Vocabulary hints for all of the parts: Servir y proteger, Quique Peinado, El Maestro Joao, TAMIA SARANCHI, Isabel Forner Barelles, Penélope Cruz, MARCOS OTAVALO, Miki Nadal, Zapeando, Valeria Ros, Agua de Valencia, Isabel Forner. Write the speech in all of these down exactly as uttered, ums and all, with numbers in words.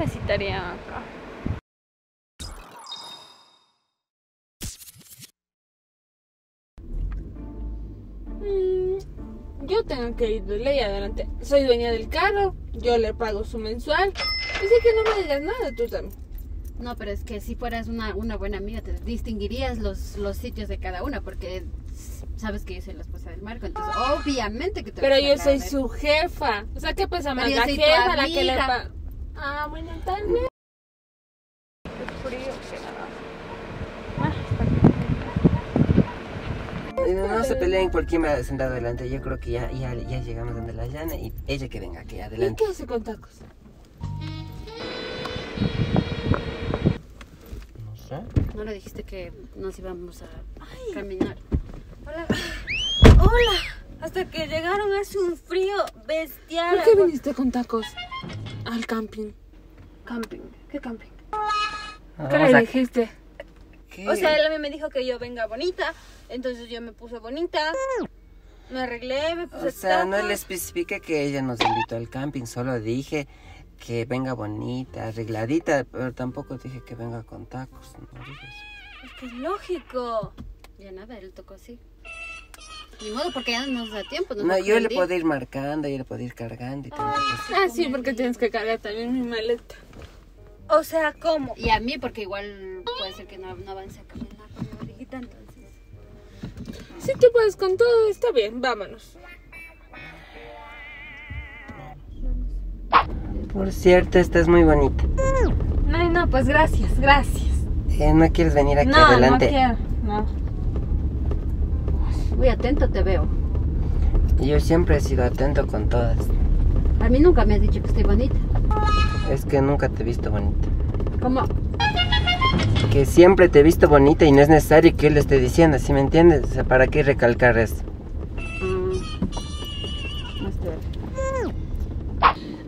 me citaría acá. Yo tengo que ir de ley adelante. Soy dueña del carro, yo le pago su mensual. Así que no me digas nada tú también. No, pero es que si fueras una, una buena amiga, te distinguirías los, los sitios de cada una, porque sabes que yo soy la esposa del Marco, entonces obviamente que te... Pero yo soy su jefa. O sea, ¿qué pasa más? La jefa, la que le paga. Ah, bueno, tal vez. Es frío, que nada. No, no se peleen por quién va a sentar adelante. Yo creo que ya, ya, ya llegamos donde la llana y ella que venga aquí adelante. ¿Y qué hace con tacos? No sé. ¿No le dijiste que nos íbamos a Ay. caminar? Hola. Hola. Hasta que llegaron hace un frío bestial. ¿Por qué viniste con tacos al camping? ¿Camping? ¿Qué camping? No, ¿Qué le dijiste? A... ¿Qué? O sea, él a mí me dijo que yo venga bonita, entonces yo me puse bonita, me arreglé, me puse... O sea, tacos. No le especifica que ella nos invitó al camping, solo dije que venga bonita, arregladita, pero tampoco dije que venga con tacos. No dije eso. Es que es lógico. Ya nada, él tocó así. Ni modo, porque ya no nos da tiempo. No, no yo le puedo ir marcando, yo le puedo ir cargando. Y ah, ah sí, porque tienes que cargar también mi maleta. O sea, ¿cómo? Y a mí, porque igual puede ser que no, no avance a caminar con mi orejita, entonces... Si tú puedes con todo, está bien, vámonos. Por cierto, estás muy bonita. No, no, pues gracias, gracias. Eh, ¿no quieres venir aquí no, adelante? No, no quiero, no. Muy atento te veo. Yo siempre he sido atento con todas. A mí nunca me has dicho que estoy bonita. Es que nunca te he visto bonita. ¿Cómo? Que siempre te he visto bonita y no es necesario que yo le esté diciendo, ¿sí me entiendes? O sea, ¿para qué recalcar eso? Mm. No estoy...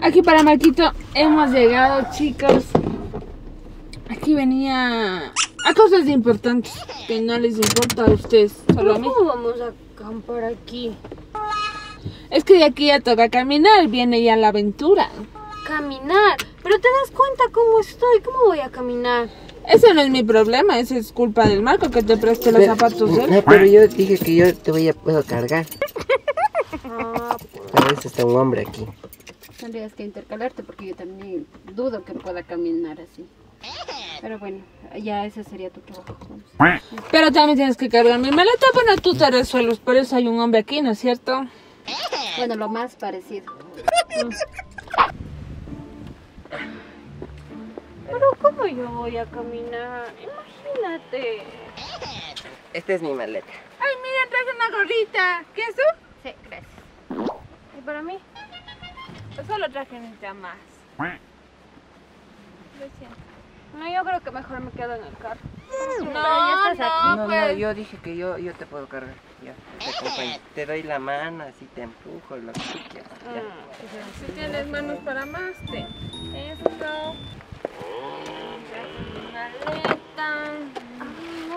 Aquí para Marquito hemos llegado, chicos. Aquí venía a cosas importantes que no les importa a ustedes. Solo a mí. ¿Cómo vamos a acampar aquí? Es que de aquí ya toca caminar, viene ya la aventura. Caminar, pero te das cuenta cómo estoy, cómo voy a caminar. Ese no es mi problema, esa es culpa del Marco que te preste pero, los zapatos. ¿Eh? No, pero yo dije que yo te voy a puedo cargar. Ah, pues. A veces está un hombre aquí. Tendrías que intercalarte porque yo también dudo que pueda caminar así. Pero bueno, ya ese sería tu trabajo. Pero también tienes que cargar mi maleta, bueno, tú te resuelves, por eso hay un hombre aquí, ¿no es cierto? Bueno, lo más parecido. Mm. Pero ¿cómo yo voy a caminar? Imagínate. Esta es mi maleta. Ay, mira, traes una gorrita. ¿Quieres tú? Sí, gracias. ¿Y para mí? Yo solo traje una más. Lo siento. No, yo creo que mejor me quedo en el carro. No, no, ya estás no, aquí. No, pues... no, yo dije que yo, yo te puedo cargar. Ya, te acompaño. Te doy la mano, así te empujo, lo que quieras. Mm. Si tienes manos para más, te... Esto... Maleta.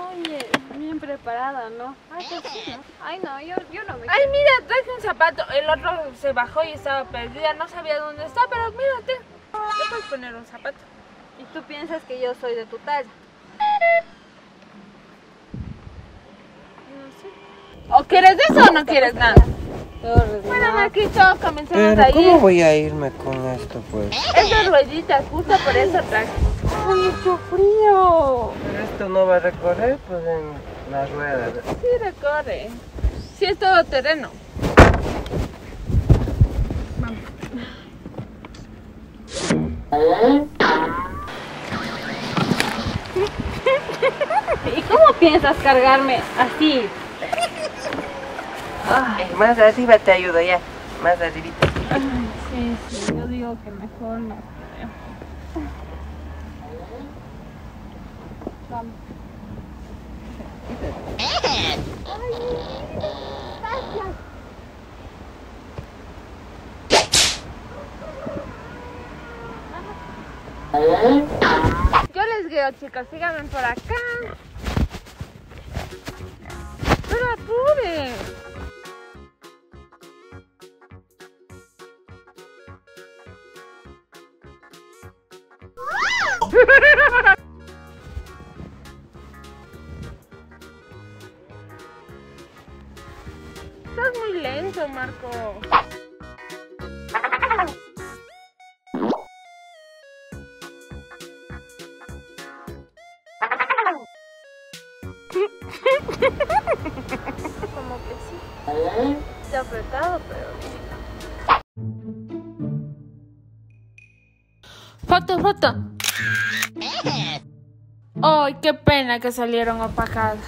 Oye, bien preparada, ¿no? Ay, sí, ¿no? Ay, no, yo, yo no me... Ay, mira, traje un zapato. El otro se bajó y estaba perdida. No sabía dónde está, pero mírate. Te puedes poner un zapato. ¿Y tú piensas que yo soy de tu talla? No sé. ¿O quieres de eso o no quieres nada? Bueno, Marquito, comencemos a ir. ¿Cómo voy a irme con esto, pues? Estas rueditas, justo por eso traje. ¡Ay, mucho frío! Pero esto no va a recorrer, pues, en las ruedas. Sí recorre. Sí es todo terreno. Vamos. ¿Y cómo piensas cargarme así? Ay. Más arriba te ayudo ya, más arribita. Ay, sí, sí, yo digo que mejor no. Vamos. Ay, gracias. Yo les guío, chicos, síganme por acá. Pero apure. Marco. Como que sí. Está apretado, pero... ¡Foto, foto! ¡Ay, qué pena que salieron opacadas!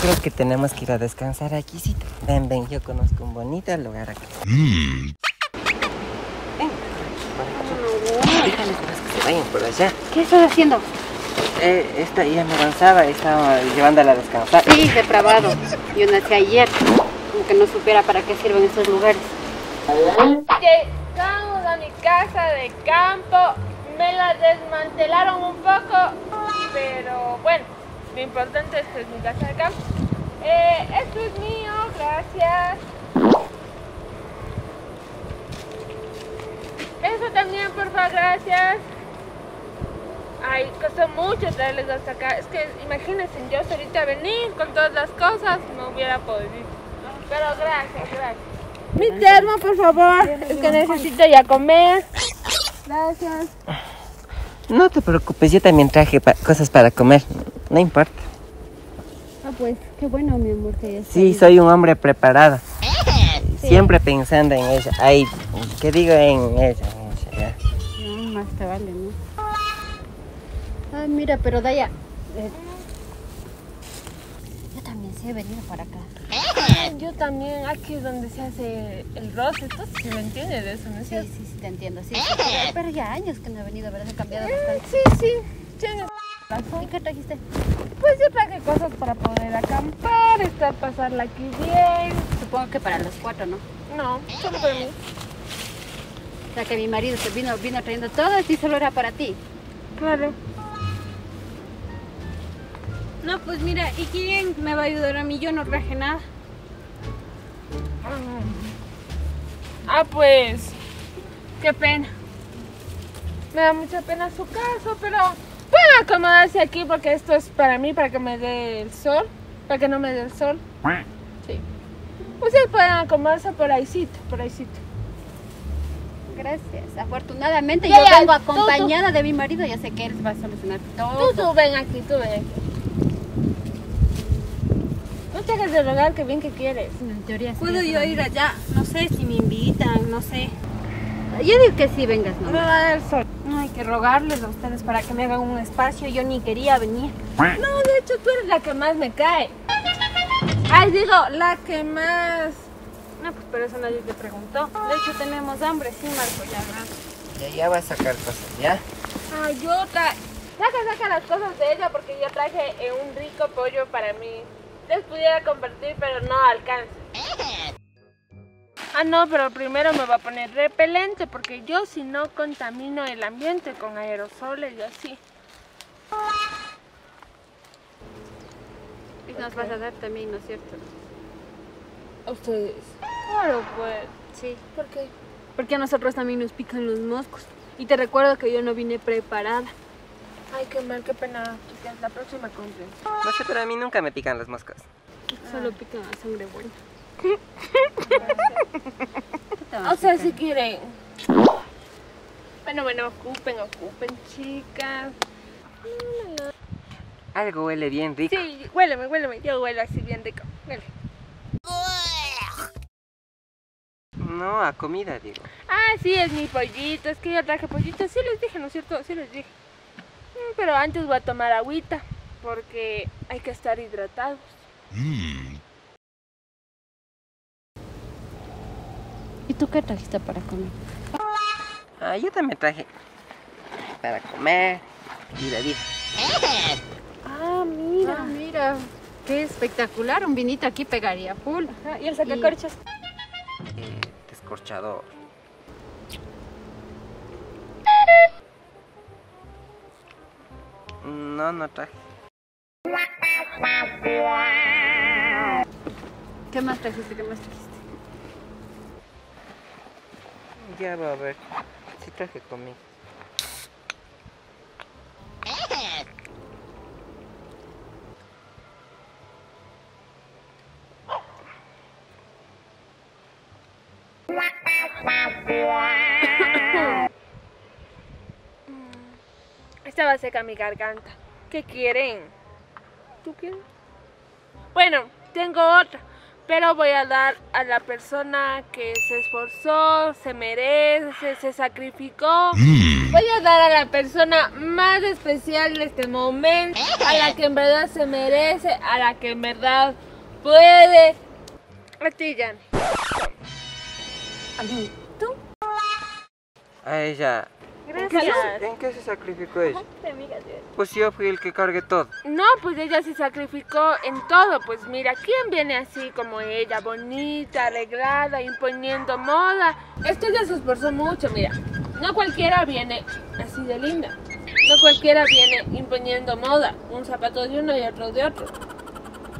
Creo que tenemos que ir a descansar aquí, sí. Ven, ven, yo conozco un bonito lugar acá. Mm. Ven, déjales que se vayan por allá. ¿Qué estás haciendo? Eh, esta ya me avanzaba, estaba llevándola a descansar. Sí, depravado. Yo nací ayer, como que no supiera para qué sirven estos lugares. Llegamos a mi casa de campo, me la desmantelaron un poco, pero bueno. Lo importante es que es mi casa de campo. Eh, esto es mío, gracias. Eso también, por favor, gracias. Ay, costó mucho traerles hasta acá. Es que imagínense, yo ahorita venir con todas las cosas, no hubiera podido. Pero gracias, gracias. Mi termo, por favor. Es que necesito ya comer. Gracias. No te preocupes, yo también traje pa- cosas para comer. No importa. Ah, pues, qué bueno, mi amor, que hayas salido. Sí, soy un hombre preparado. Sí. Siempre pensando en ella. Ay, ¿qué digo en ella? En ella. No, más te vale, ¿no? Ay, mira, pero Daya... Eh, yo también sé venir para acá. Ay, yo también, aquí es donde se hace el roce. Tú sí me entiendes de eso, ¿no es cierto? Sí, sí, sí, te entiendo. Sí, sí, pero, pero ya años que no he venido, ¿verdad? He cambiado bastante. Sí, sí, chévere. ¿Y qué trajiste? Pues yo traje cosas para poder acampar, estar, pasarla aquí bien. Supongo que para los cuatro, ¿no? No, solo para mí. O sea que mi marido se vino, vino trayendo todo y solo era para ti. Claro. No, pues mira, ¿y quién me va a ayudar a mí? Yo no traje nada. Ah, pues... qué pena. Me da mucha pena su caso, pero... pueden acomodarse aquí porque esto es para mí, para que me dé el sol, para que no me dé el sol. Sí. Ustedes pueden acomodarse por ahícito, por ahícito. Gracias. Afortunadamente ya, yo ya, vengo tú, acompañada tú, de mi marido, ya sé que él va a solucionar todo. Tú, tú ven aquí, tú ven aquí. No te hagas del lugar, que bien que quieres. En teoría. ¿Puedo yo ir allá? No sé si me invitan, no sé. Yo digo que sí vengas, ¿no? Me va a dar el sol. No hay que rogarles a ustedes para que me hagan un espacio. Yo ni quería venir. No, de hecho, tú eres la que más me cae. Ay, digo, la que más... No, pues por eso nadie te preguntó. De hecho, tenemos hambre. Sí, Marco, ya, ¿verdad? Ya, ya va a sacar cosas, ¿ya? Ay, yo tra... Saca, saca las cosas de ella porque yo traje un rico pollo para mí. Les pudiera compartir, pero no alcanza. Ah, no, pero primero me va a poner repelente porque yo si no contamino el ambiente con aerosoles y así. Y nos vas a dar también, ¿no es cierto? ¿A ustedes? Claro, pues. Sí. ¿Por qué? Porque a nosotros también nos pican los moscos. Y te recuerdo que yo no vine preparada. Ay, qué mal, qué pena. Quizás la próxima compren. No sé, pero a mí nunca me pican los moscos. Ah. Solo pican a sangre buena. O sea, si quieren. Bueno, bueno, ocupen, ocupen, chicas. Algo huele bien rico. Sí, huéleme, huéleme. Yo huelo así bien rico. Huele. No, a comida, digo. Ah, sí, es mi pollito. Es que yo traje pollito. Sí les dije, ¿no es cierto? Sí les dije. Pero antes voy a tomar agüita porque hay que estar hidratados. Mm. ¿Y tú qué trajiste para comer? Ah, yo también traje para comer y bebida. Ah, mira, ah, mira. Qué espectacular, un vinito aquí pegaría full. Ajá, ¿y el sacacorchas? Y... Eh, descorchador. No, no traje. ¿Qué más trajiste? ¿Qué más trajiste? Ya va a ver, si sí traje conmigo. Estaba seca mi garganta. ¿Qué quieren? ¿Tú quieres? Bueno, tengo otra, pero voy a dar a la persona que se esforzó, se merece, se sacrificó. Voy a dar a la persona más especial de este momento, a la que en verdad se merece, a la que en verdad puede. A ti, Jan. ¿Tú? A ella. Gracias. ¿En qué se, en qué se sacrificó ella? Pues yo fui el que cargué todo. No, pues ella se sacrificó en todo. Pues mira, ¿quién viene así como ella? Bonita, arreglada, imponiendo moda. Esto ya se esforzó mucho, mira. No cualquiera viene así de linda. No cualquiera viene imponiendo moda. Un zapato de uno y otro de otro.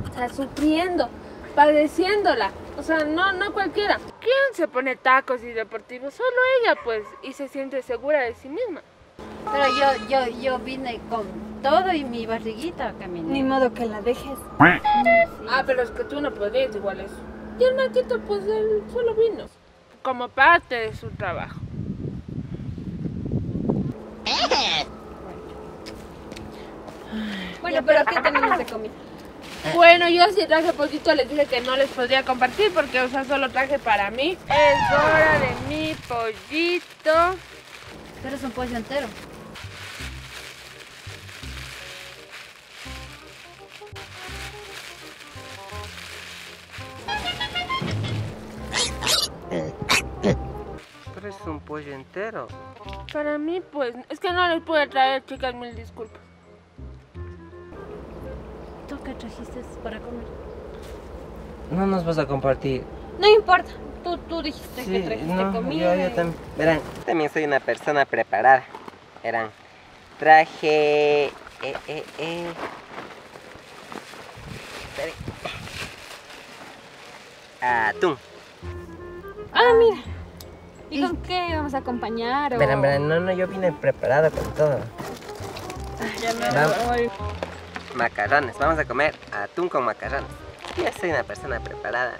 Está sufriendo, padeciéndola. O sea, no, no cualquiera. ¿Quién se pone tacos y deportivos? Solo ella, pues, y se siente segura de sí misma. Pero yo, yo, yo vine con todo y mi barriguita caminando. Ni modo que la dejes. Ah, pero es que tú no podías igual eso. Y el Marquito, pues, él solo vino. Como parte de su trabajo. Bueno, pero ¿qué tenemos de comida? Bueno, yo sí traje poquito, les dije que no les podría compartir porque, o sea, solo traje para mí. Es hora de mi pollito. Pero es un pollo entero. Pero es un pollo entero. Para mí, pues, es que no les pude traer, chicas, mil disculpas. ¿Qué trajiste para comer? No nos vas a compartir. No importa, tú, tú dijiste sí, que trajiste no, comida. Yo, yo también. Verán, también soy una persona preparada. Verán, traje... Eh, eh, eh. Atún. Ah, mira. ¿Y, ¿Y con qué vamos a acompañar? O... Verán, verán, no, no, yo vine preparada con todo. Ay, ya me vamos. voy. Macarrones, vamos a comer atún con macarrones. Yo soy una persona preparada.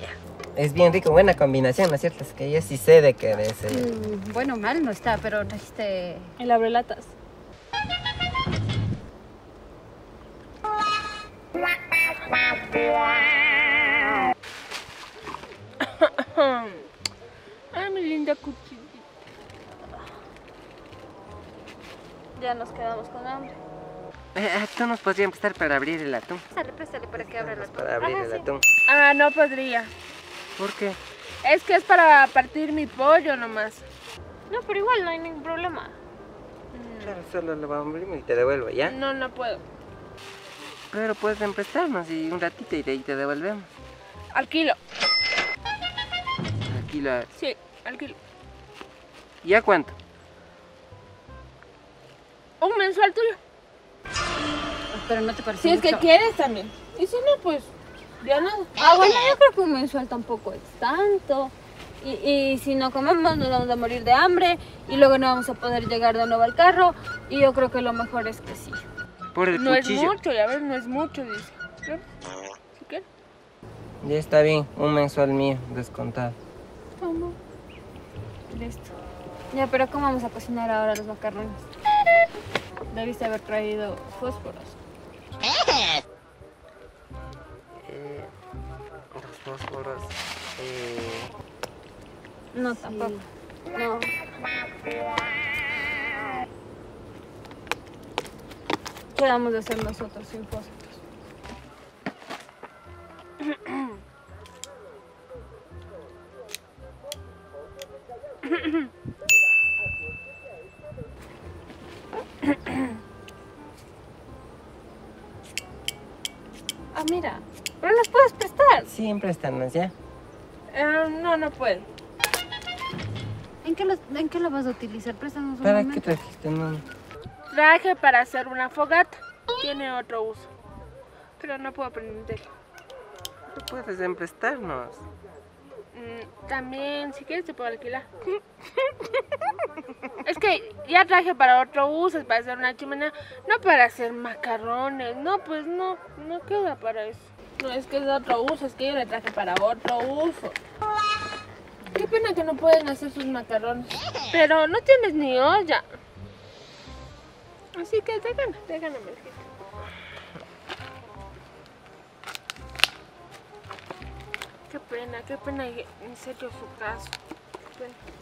Yeah. Es bien rico, buena combinación, ¿no es cierto? Es que yo sí sé de qué es. Mm, bueno, mal no está, pero trajiste el abrelatas. Ay, mi linda cuchilla. Ya nos quedamos con hambre. Eh, tú nos podrían prestar para abrir el atún. Préstale, préstale para que abra el atún. Para abrir Ajá, el sí. atún. Ah, no podría. ¿Por qué? Es que es para partir mi pollo nomás. No, pero igual no hay ningún problema. Claro, solo lo vamos a abrir y te devuelvo, ¿ya? No, no puedo. Pero puedes prestarnos y un ratito y de ahí te devolvemos. Al kilo. ¿Al kilo? Sí, al kilo. ¿Y a cuánto? Un mensual tuyo. Pero no te parece. Si es mucho. Que quieres también. Y si no, pues ya nada. Ah, bueno, yo creo que un mensual tampoco es tanto. Y, y si no comemos, nos vamos a morir de hambre. Y luego no vamos a poder llegar de nuevo al carro. Y yo creo que lo mejor es que sí. Por el no cuchillo. Es mucho, ya ves, no es mucho, dice. ¿Sí quieres? Ya está bien, un mensual mío descontado. ¿Cómo? Listo. Ya, pero ¿cómo vamos a cocinar ahora los macarrones? Debiste haber traído fósforos. Eh, los fósforos. Eh... No, sí. tampoco. No. ¿Qué vamos a hacer nosotros sin fósforos? Ah, mira, ¿pero los puedes prestar? Sí, préstanos, ¿ya? Eh, no, no puedo. ¿En qué, los, ¿En qué lo vas a utilizar? Préstanos un momento. ¿Para qué trajiste, mamá? Traje para hacer una fogata. Tiene otro uso, pero no puedo aprenderlo. ¿Tú puedes emprestarnos? Mm, también, si quieres te puedo alquilar. Es que ya traje para otro uso, es para hacer una chimenea, no para hacer macarrones, no, pues no, no queda para eso. No, es que es de otro uso, es que yo le traje para otro uso. Qué pena que no pueden hacer sus macarrones. Pero no tienes ni olla. Así que déjame, déjame. Qué pena, qué pena, en serio su caso.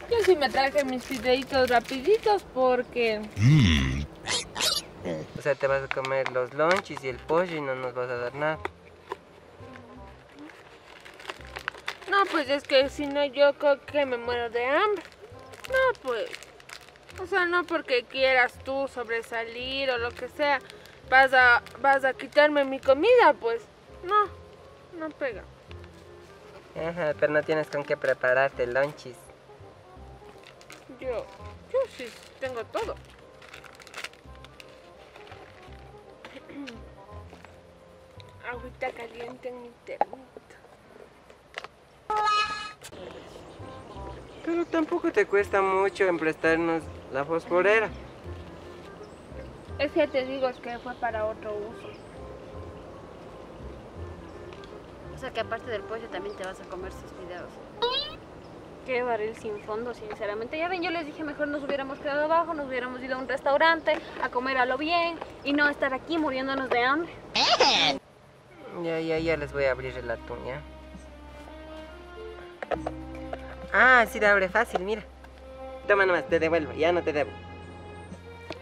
Yo sí me traje mis fideitos rapiditos porque... Mm. O sea, te vas a comer los lonchis y el pollo y no nos vas a dar nada. No, pues es que si no yo creo que me muero de hambre. No, pues... O sea, no porque quieras tú sobresalir o lo que sea, vas a, vas a quitarme mi comida, pues. No, no pega. Ajá, pero no tienes con qué prepararte lonchis. Yo, yo sí tengo todo. Agüita caliente en mi termita. Pero tampoco te cuesta mucho emprestarnos la fosforera. Es que te digo, es que fue para otro uso. O sea que aparte del pollo también te vas a comer sus fideos. Qué barril sin fondo, sinceramente. Ya ven, yo les dije, mejor nos hubiéramos quedado abajo, nos hubiéramos ido a un restaurante a comer a lo bien y no estar aquí muriéndonos de hambre. Ya, ya, ya les voy a abrir el atún, ¿ya? Ah, sí, te abre fácil, mira. Toma nomás, te devuelvo, ya no te debo.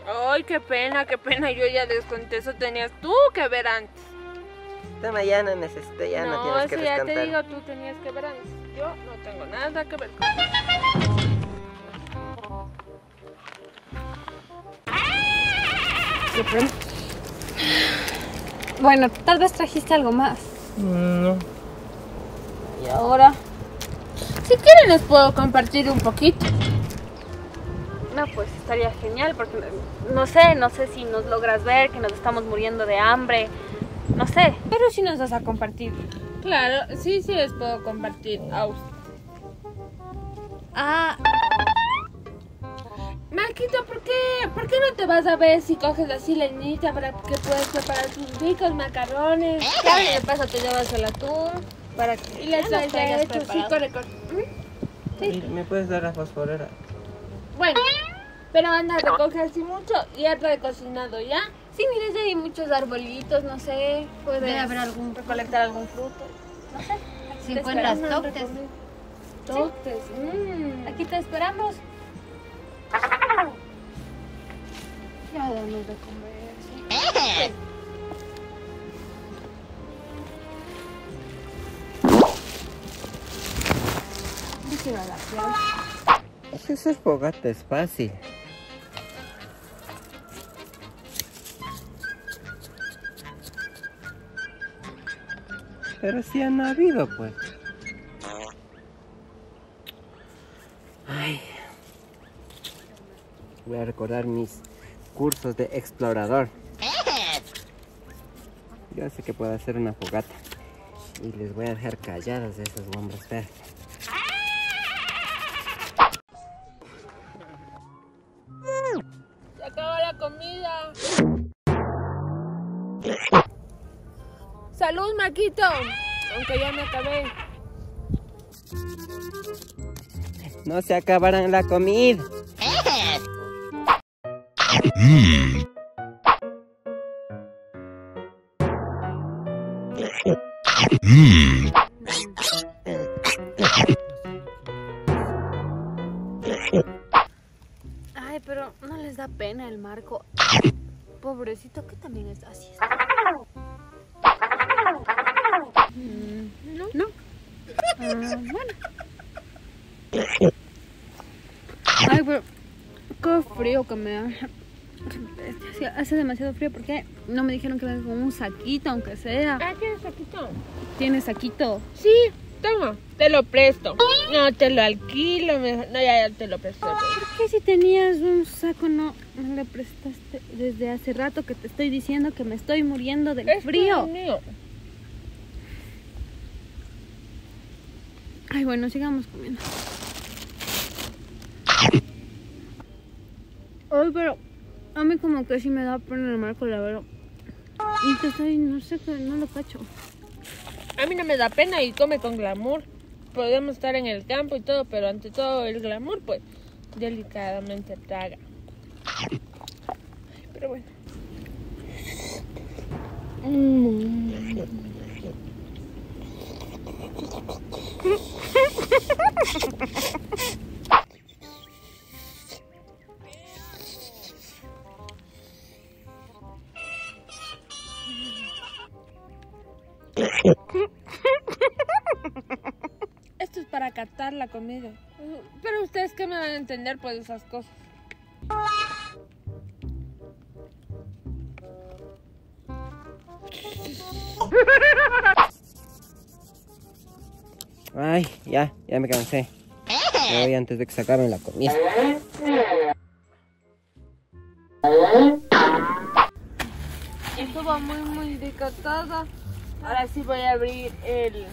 Ay, qué pena, qué pena, yo ya desconté, eso tenías tú que ver antes. Toma, ya no necesito, ya no, no tienes que descontar. No, eso ya te digo, tú tenías que ver antes. Yo no tengo nada que ver con eso. Bueno, tal vez trajiste algo más. No. ¿Y ahora? Si quieren les puedo compartir un poquito. No, pues estaría genial porque no sé, no sé si nos logras ver que nos estamos muriendo de hambre. No sé. Pero si nos vas a compartir. Claro, sí, sí les puedo compartir a ustedes. Ah. Marquito, ¿por qué, ¿por qué no te vas a ver si coges la silenita para que puedas preparar tus ricos macarrones? Claro, y de paso te llevas el atún para que... Y les traes ya hecho, sí, correcto. ¿Sí? ¿Me puedes dar la fosforera? Bueno, pero anda, recoge así mucho y hazlo de cocinado, ¿ya? Sí, mires, hay muchos arbolitos, no sé, puedes haber algún, recolectar algún fruto, no sé. Si encuentras toctes. Toctes, mmm. Aquí te esperamos. Ya damos de comer, ¿sí? Sí. ¿Qué va a la playa? Es esa fogata, es fácil. Pero sí han habido, pues. Ay. Voy a recordar mis cursos de explorador. Yo sé que puedo hacer una fogata. Y les voy a dejar calladas de esos hombres verdes. Se acabó la comida. ¡Salud, Marquito! Aunque ya me acabé. No se acabarán la comida. Mm. Mm. Ay, pero no les da pena el Marco. Pobrecito, que también es así. No. No. Ah, bueno. Ay, pero qué frío que me da. Sí, hace demasiado frío, ¿por qué no me dijeron que venga con un saquito, aunque sea? Ah, ¿tienes saquito? ¿Tienes saquito? Sí, toma, te lo presto. No, te lo alquilo, mejor. No, ya, ya te lo presto. ¿Por qué si tenías un saco no me lo prestaste desde hace rato que te estoy diciendo que me estoy muriendo del es frío? Mío. Ay, bueno, sigamos comiendo. Ay, pero... A mí como que sí me da pena el Marco, la verdad. Y te estoy, no sé, no lo cacho. A mí no me da pena y come con glamour. Podemos estar en el campo y todo, pero ante todo el glamour, pues, delicadamente traga. pero bueno. Mm. Esto es para catar la comida. Pero ustedes que me van a entender pues esas cosas. Ay, ya, ya me cansé. Me voy antes de que se acabe la comida. Estuvo muy muy decatada. Ahora sí voy a abrir el...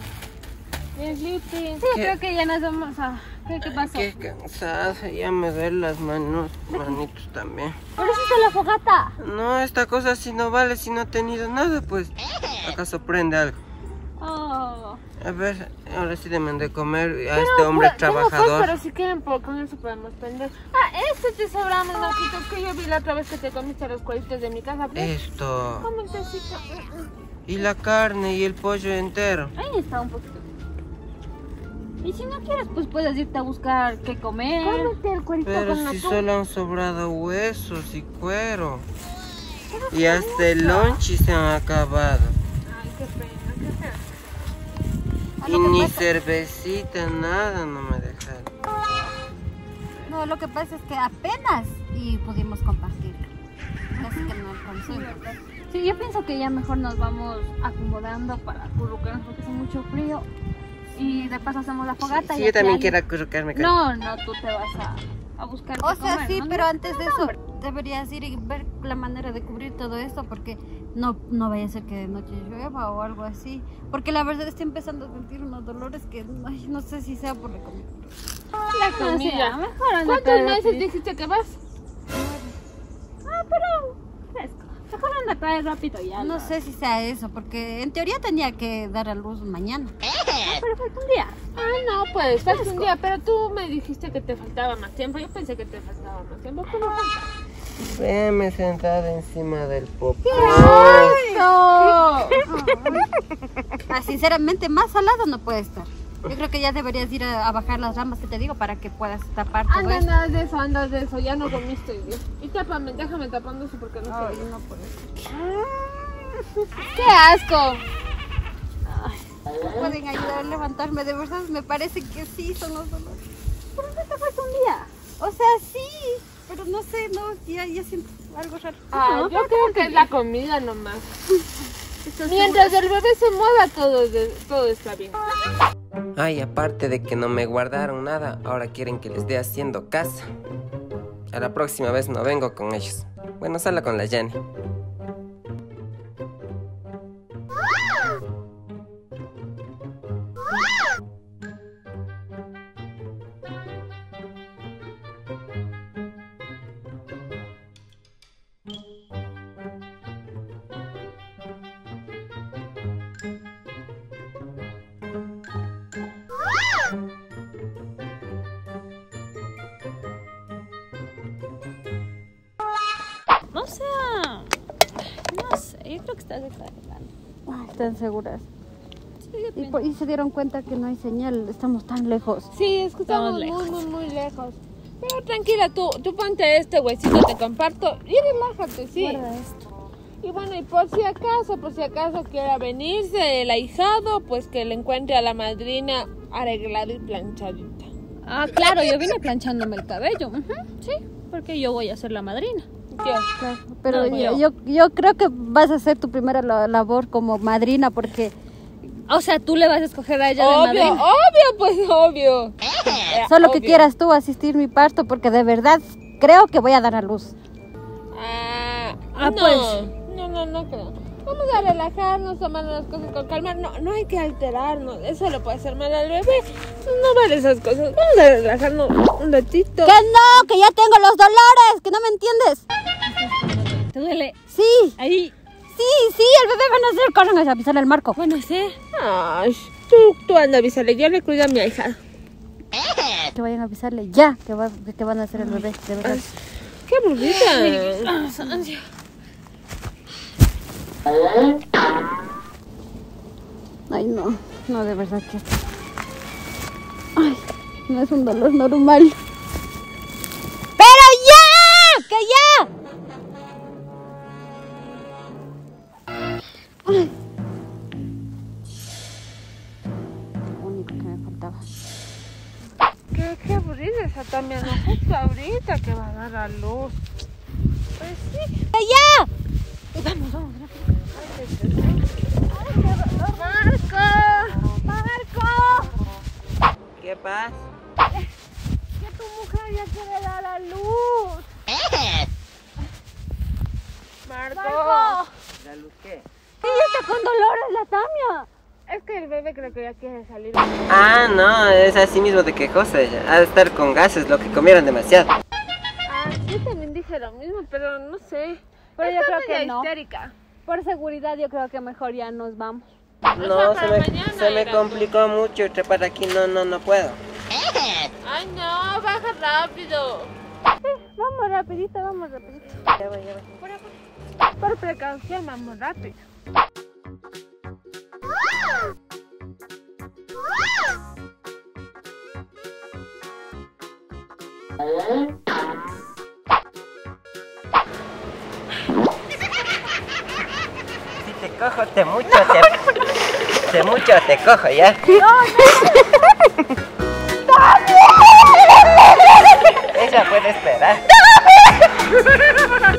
el sleeping. Creo que ya nos vamos a... ¿Qué, qué pasó? Ay, qué cansada, ya me duelen las manos, manitos también. ¿Por eso está la fogata? No, esta cosa si no vale, si no ha tenido nada, pues acaso prende algo. Oh. A ver, ahora sí le mandé comer a pero, este hombre pero, trabajador. No sé, pero si quieren, por, con eso podemos prender. Ah, esto te sobramos, Marquitos, que yo vi la otra vez que te comiste los cuadritos de mi casa. Esto. Come el tecito. Y la carne y el pollo entero. Ahí está un poquito. Y si no quieres, pues puedes irte a buscar qué comer. Cómete el cuerito con la carne. Pero si solo han sobrado huesos y cuero. Y hasta el lonchi se han acabado. Ay, qué pena, qué feo. Y ni cervecita, nada, no me dejaron. No, lo que pasa es que apenas y pudimos compartir. Casi que no alcanzó. Sí, yo pienso que ya mejor nos vamos acomodando para currucarnos porque hace mucho frío. Y de paso hacemos la fogata. Sí, y yo también quiero acurrucarme. No, no, tú te vas a, a buscar. O sea, comer, sí, ¿no? Pero antes de no, eso no. Deberías ir y ver la manera de cubrir todo esto porque no, no vaya a ser que de noche llueva o algo así. Porque la verdad estoy empezando a sentir unos dolores que ay, no sé si sea por la comida. La comida, no, mejor anda. ¿Cuántos meses dijiste que vas? Ah, pero... mejor anda trae rápido ya. No sé si sea eso, porque en teoría tenía que dar a luz mañana. Ah, pero falta un día. Ay, no, pues falta un día, pero tú me dijiste que te faltaba más tiempo. Yo pensé que te faltaba más tiempo. ¿Cómo falta? Veme sentada encima del popó. ¿Qué es eso? Ah, sinceramente, más salado no puede estar. Yo creo que ya deberías ir a, a bajar las ramas que te digo para que puedas tapar todo anda, esto. Anda de eso, anda de eso, ya no comiste. Y tápame, déjame tapando eso porque no ay, se ve. No puedo. ¡Qué asco! Ay, ¿no pueden ayudar a levantarme? De verdad me parece que sí son los dolores. ¿Pero no te falta un día? O sea, sí, pero no sé, no, ya, ya siento algo raro. Ah, no, yo creo que es la comida nomás. Mientras el bebé se mueva todo, todo está bien. Ay, aparte de que no me guardaron nada, ahora quieren que les dé haciendo casa. A la próxima vez no vengo con ellos. Bueno, sala con la Jenny. O sea, no sé, yo creo que estás exagerando. Ay, ¿están seguras? Sí, y, por, y se dieron cuenta que no hay señal, estamos tan lejos. Sí, es que estamos, estamos muy, muy, muy lejos. Pero tranquila, tú, tú ponte este huesito, te comparto y relájate, sí. Guarda esto. Y bueno, y por si acaso, por si acaso quiera venirse el ahijado, pues que le encuentre a la madrina arreglada y planchadita. Ah, claro, yo vine planchándome el cabello. Uh-huh, sí, porque yo voy a ser la madrina. Claro, pero no, yo, yo, yo creo que vas a hacer tu primera labor como madrina porque... O sea, tú le vas a escoger a ella de madrina. Obvio, obvio, pues obvio. Solo obvio. Que quieras tú asistir mi parto porque de verdad creo que voy a dar a luz. Ah, ah no, pues. No, no, no creo. Vamos a relajarnos, tomar las cosas con calma. No, no hay que alterarnos. Eso le puede hacer mal al bebé. No vale esas cosas. Vamos a relajarnos un ratito. Que no, que ya tengo los dolores, que no me entiendes. ¿Te duele? Sí. Ahí. Sí, sí, el bebé va a nacer. Corran a avisarle al Marco. Bueno, sí. Ay, tú, tú anda a avisarle. Yo le cuido a mi hija. Que vayan a avisarle ya que, va, que van a nacer el bebé. De verdad. Ay, qué burrita. Ay, no, no, de verdad que... Ay, no es un dolor normal. ¡Pero ya! ¡Que ya! Ay. Lo único que me faltaba. Qué, qué aburrida esa Tamia, no justo ahorita que va a dar a luz. Pues sí. ¡Que ya! Vamos, vamos, rápido. ¡Marco! ¡Marco! ¿Qué pasa? Que tu mujer ya quiere dar a luz. ¿Eh? ¡Marco! ¡Marco! ¿La luz qué? ¡Ella está con dolor en la Tamia! Es que el bebé creo que ya quiere salir. Ah, no, es así mismo de quejosa ella. Ha de estar con gases, lo que comieron demasiado. Ah, yo también dije lo mismo, pero no sé. Pero yo creo que no. Histérica. Por seguridad yo creo que mejor ya nos vamos. No, o sea, se, me, se me complicó tú. mucho y trepar aquí no, no, no puedo. Ay no, baja rápido. Sí, vamos rapidito, vamos rapidito. Ya voy, ya voy. Por, por. por precaución, vamos rápido. Cojo, te mucho, no, te, no. te mucho, te cojo, ¿ya? No, no. ¡Tamia! Ella puede esperar. ¡Tamia!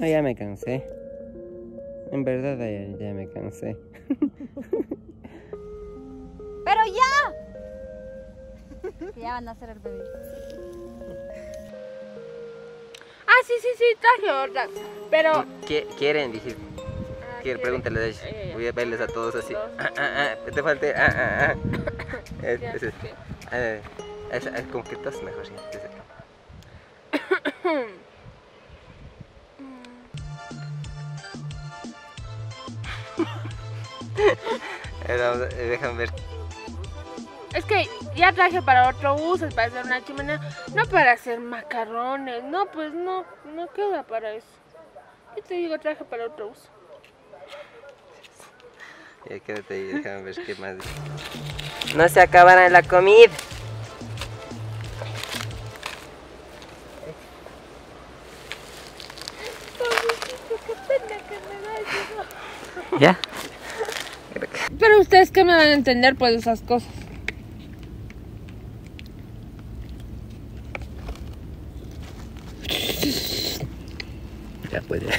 Ah, ya me cansé. En verdad ya, ya me cansé. ¡Pero ya! Ya van a hacer el bebé. Ah, sí, sí, sí, traje verdad. Pero... ¿Qué quieren? Dije. Ah, quieren, pregúntale a ellos. Voy a verles a todos así. Ah, ah, ah, te falté. Ah, ah, ah. Es, es, es, es, es, es como que estás mejor. ¿Sí? Déjame ver. Es que ya traje para otro uso, es para hacer una chimenea, no para hacer macarrones. No, pues no, no queda para eso. Yo te digo, traje para otro uso. Ya quédate ahí, déjame ver qué más. No se acabará la comida. Ya. Pero ustedes que me van a entender pues esas cosas. Ya puede.